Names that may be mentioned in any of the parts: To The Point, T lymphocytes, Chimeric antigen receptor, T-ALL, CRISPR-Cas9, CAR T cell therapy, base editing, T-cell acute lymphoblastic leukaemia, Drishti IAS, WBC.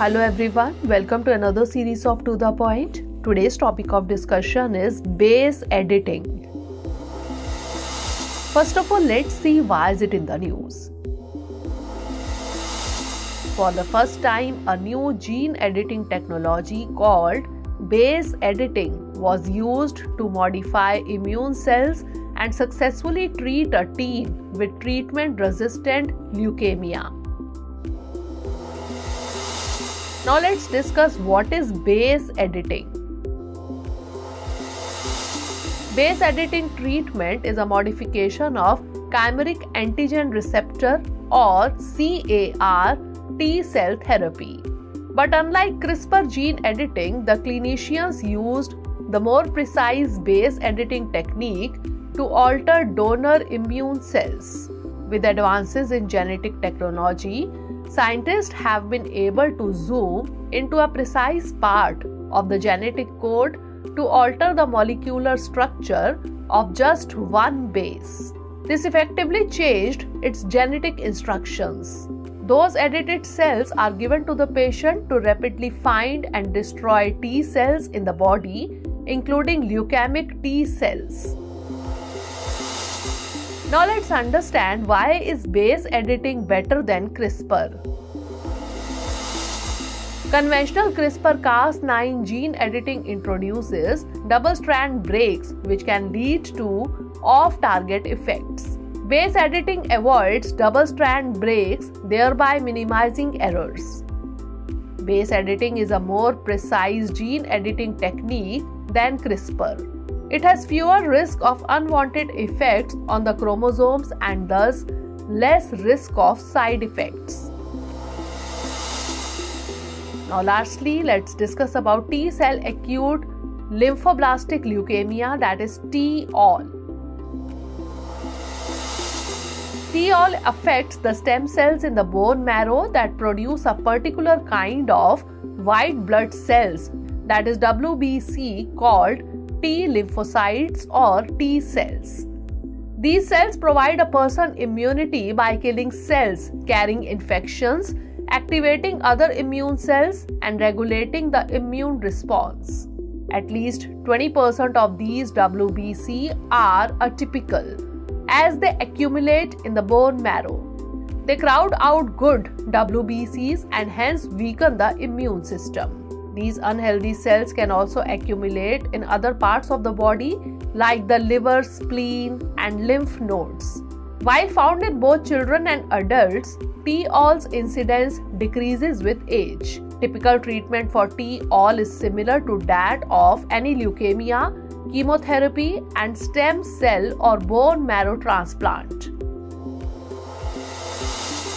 Hello everyone, welcome to another series of To The Point. Today's topic of discussion is base editing. First of all, let's see why is it in the news. For the first time, a new gene editing technology called base editing was used to modify immune cells and successfully treat a teen with treatment-resistant leukemia. Now let's discuss what is base editing. Base editing treatment is a modification of chimeric antigen receptor or CAR T cell therapy. But unlike CRISPR gene editing, the clinicians used the more precise base editing technique to alter donor immune cells. With advances in genetic technology, scientists have been able to zoom into a precise part of the genetic code to alter the molecular structure of just one base. This effectively changed its genetic instructions. Those edited cells are given to the patient to rapidly find and destroy T cells in the body, including leukemic T cells. Now let's understand why is base editing better than CRISPR. Conventional CRISPR-Cas9 gene editing introduces double-strand breaks which can lead to off-target effects. Base editing avoids double-strand breaks, thereby minimizing errors. Base editing is a more precise gene editing technique than CRISPR. It has fewer risk of unwanted effects on the chromosomes and thus less risk of side effects. Now lastly, let's discuss about T cell acute lymphoblastic leukemia, that is T-ALL. T-ALL affects the stem cells in the bone marrow that produce a particular kind of white blood cells, that is WBC, called T lymphocytes or T cells. These cells provide a person immunity by killing cells carrying infections, activating other immune cells, and regulating the immune response. At least 20% of these WBC are atypical as they accumulate in the bone marrow. They crowd out good WBCs and hence weaken the immune system. These unhealthy cells can also accumulate in other parts of the body like the liver, spleen, and lymph nodes. While found in both children and adults, T-ALL's incidence decreases with age. Typical treatment for T-ALL is similar to that of any leukemia, chemotherapy, and stem cell or bone marrow transplant.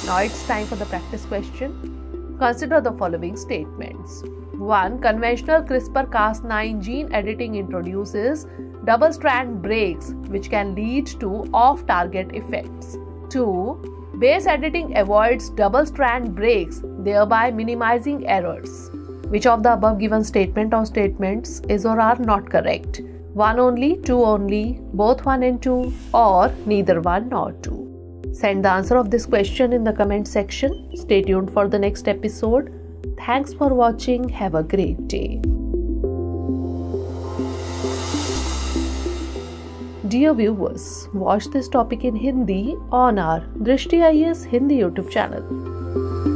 Now it's time for the practice question. Consider the following statements. 1. Conventional CRISPR-Cas9 gene editing introduces double-strand breaks which can lead to off-target effects. 2. Base editing avoids double-strand breaks, thereby minimizing errors. Which of the above given statement or statements is or are not correct? 1 only, 2 only, both 1 and 2, or neither 1 nor 2. Send the answer of this question in the comment section. Stay tuned for the next episode. Thanks for watching. Have a great day. Dear viewers, watch this topic in Hindi on our Drishti IAS Hindi YouTube channel.